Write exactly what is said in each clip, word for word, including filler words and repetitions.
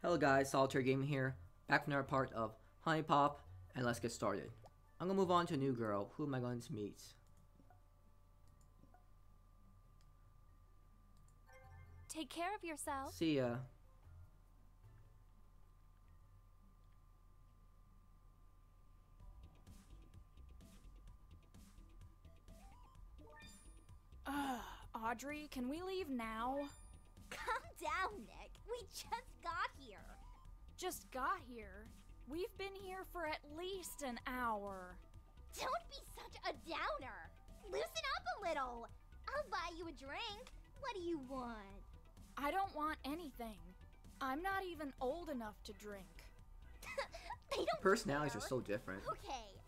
Hello guys, Solitaire Gaming here, back from another part of Honey Pop, and let's get started. I'm gonna move on to a new girl. Who am I going to meet? Take care of yourself. See ya. Ugh, Audrey, can we leave now? Come down, Nick. We just got here. Just got here? We've been here for at least an hour. Don't be such a downer. Loosen up a little. I'll buy you a drink. What do you want? I don't want anything. I'm not even old enough to drink. They don't Personalities care. Are so different. Okay.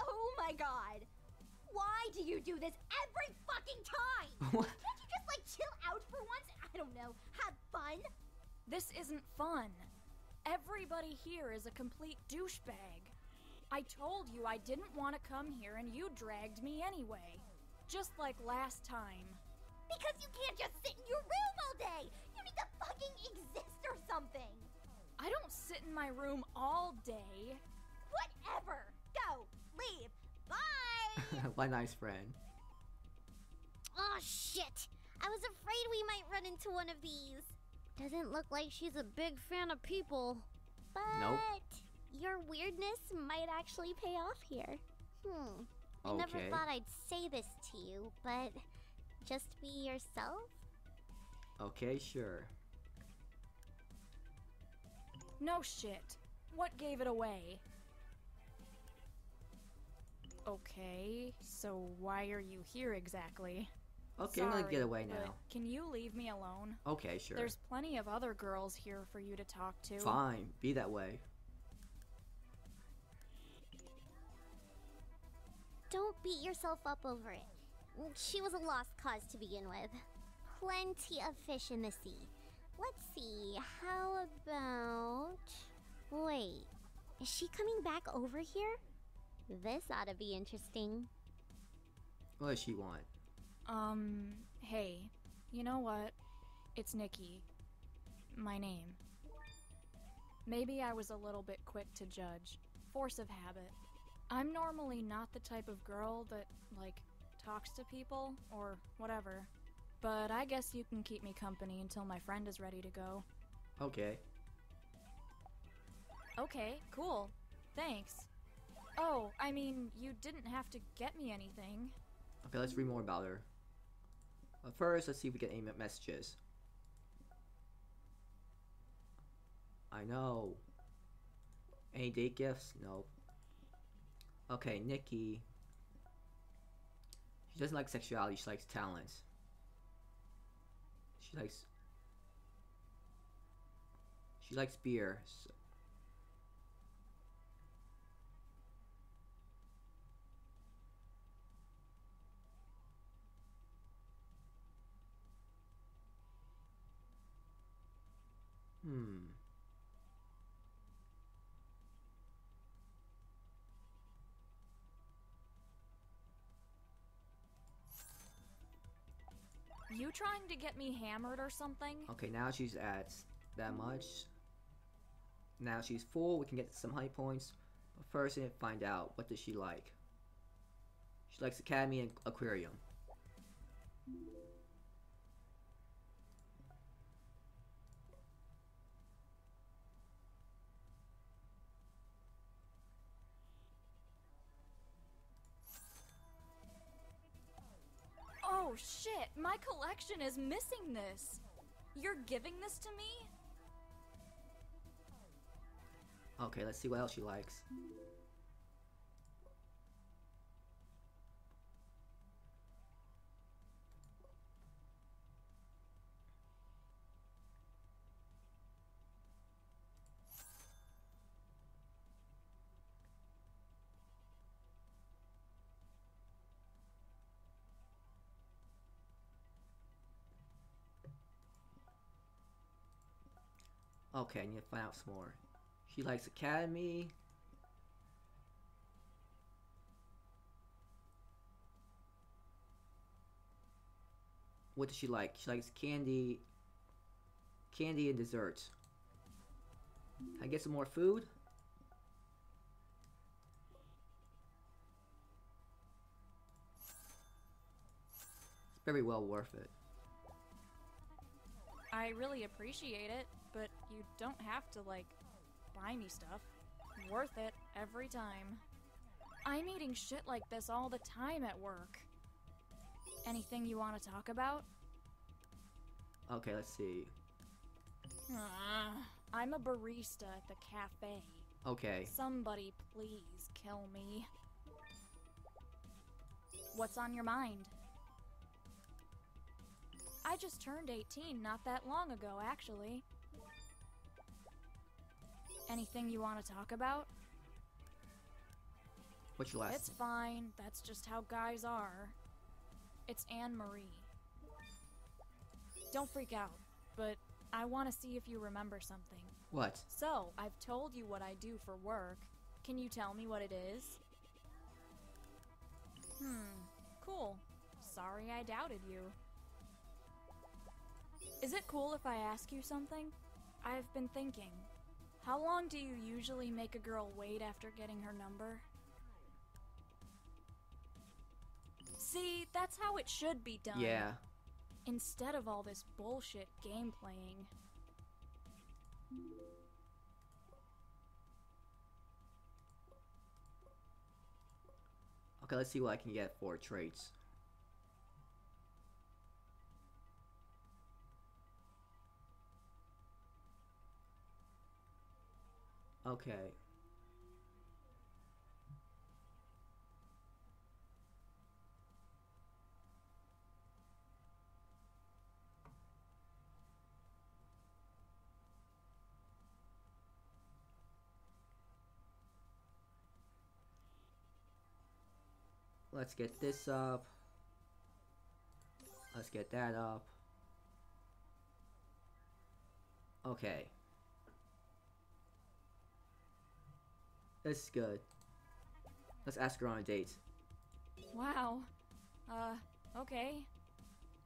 Oh my god. Why do you do this every fucking time? What? Can't you just, like, chill out for once? I don't know. Have fun? This isn't fun. Everybody here is a complete douchebag. I told you I didn't want to come here and you dragged me anyway. Just like last time. Because you can't just sit in your room all day! You need to fucking exist or something! I don't sit in my room all day. Whatever! Go! Leave! Bye! What a nice friend. Oh shit! I was afraid we might run into one of these. Doesn't look like she's a big fan of people. But nope. Your weirdness might actually pay off here. Hmm. I okay. never thought I'd say this to you, but just be yourself? Okay, sure. No shit. What gave it away? Okay, so why are you here exactly? Okay, Sorry, I'm gonna get away now. Can you leave me alone? Okay, sure. There's plenty of other girls here for you to talk to. Fine, be that way. Don't beat yourself up over it. She was a lost cause to begin with. Plenty of fish in the sea. Let's see, how about... Wait, is she coming back over here? This ought to be interesting. What does she want? Um, hey, you know what? It's Nikki. My name. Maybe I was a little bit quick to judge. Force of habit. I'm normally not the type of girl that, like, talks to people or whatever. But I guess you can keep me company until my friend is ready to go. Okay. Okay, cool. Thanks. Oh, I mean, you didn't have to get me anything. Okay, let's read more about her. But first, let's see if we get any messages. I know. Any date gifts? No. Okay, Nikki. She doesn't like sexuality, she likes talents. She likes... She likes beer. So... Hmm. You trying to get me hammered or something? Okay, now she's at that much. Now she's full. We can get some high points. But first, we need to find out what does she like. She likes Academy and Aquarium. Oh shit, my collection is missing this. You're giving this to me? Okay, let's see what else she likes. Okay, I need to find out some more. She likes Academy. What does she like? She likes candy, candy and desserts. I get some more food. It's very well worth it. I really appreciate it, but you don't have to, like, buy me stuff. Worth it every time. I'm eating shit like this all the time at work. Anything you want to talk about? Okay, let's see. Uh, I'm a barista at the cafe. Okay. Somebody please kill me. What's on your mind? I just turned eighteen not that long ago, actually. Anything you want to talk about? What's your last name? It's fine. That's just how guys are. It's Anne-Marie. Don't freak out, but I want to see if you remember something. What? So, I've told you what I do for work. Can you tell me what it is? Hmm. Cool. Sorry I doubted you. Is it cool if I ask you something? I've been thinking. How long do you usually make a girl wait after getting her number? See, that's how it should be done. Yeah. Instead of all this bullshit game playing. Okay, let's see what I can get for traits. Okay. Let's get this up. Let's get that up. Okay. This is good. Let's ask her on a date. Wow. Uh, okay.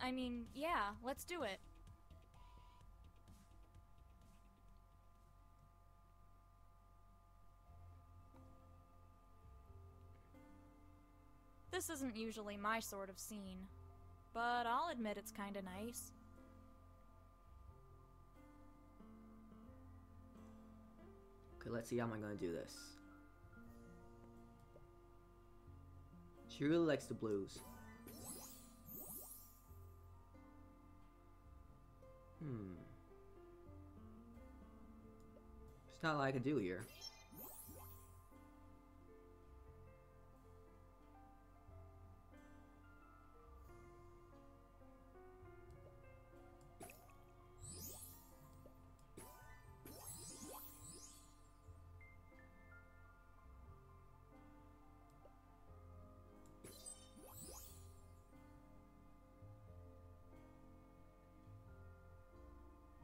I mean, yeah, let's do it. This isn't usually my sort of scene, but I'll admit it's kinda nice. Okay, let's see how am I gonna do this. She really likes the blues. Hmm. There's not a lot I can do here.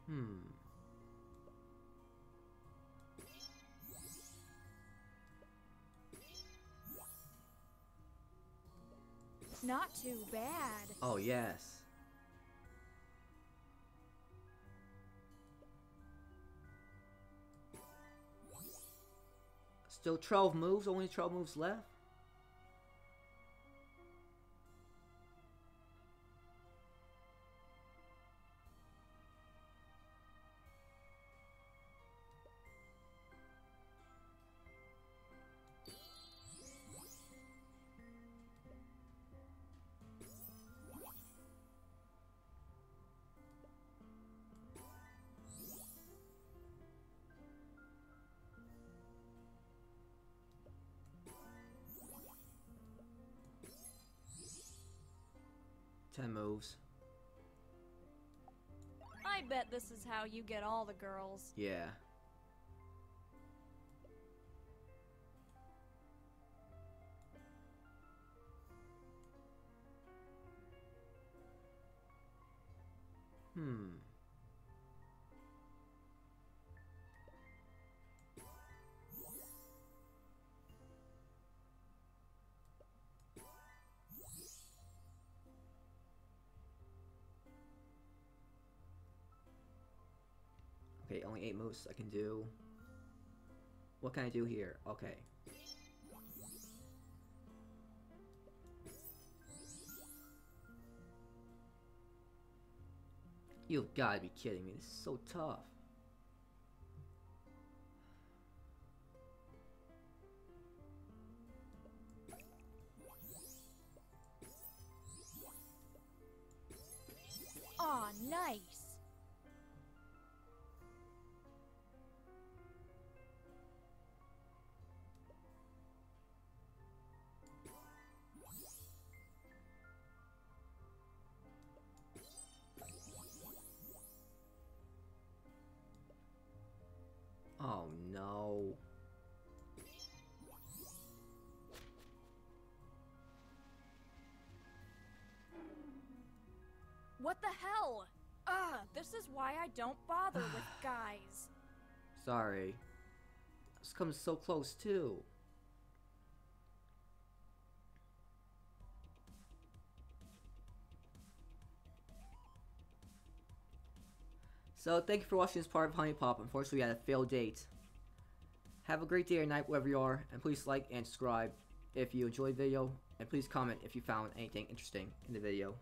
Hmm. Not too bad. Oh, yes. Still twelve moves, only twelve moves left. ten moves. I bet this is how you get all the girls. Yeah. Hmm. Okay, only eight moves I can do. What can I do here? Okay. You've got to be kidding me. This is so tough. Aw, nice. Oh no. What the hell? Ugh, this is why I don't bother with guys. Sorry. This comes so close too. So thank you for watching this part of Honey Pop. Unfortunately, we had a failed date. Have a great day or night wherever you are, and please like and subscribe if you enjoyed the video, and please comment if you found anything interesting in the video.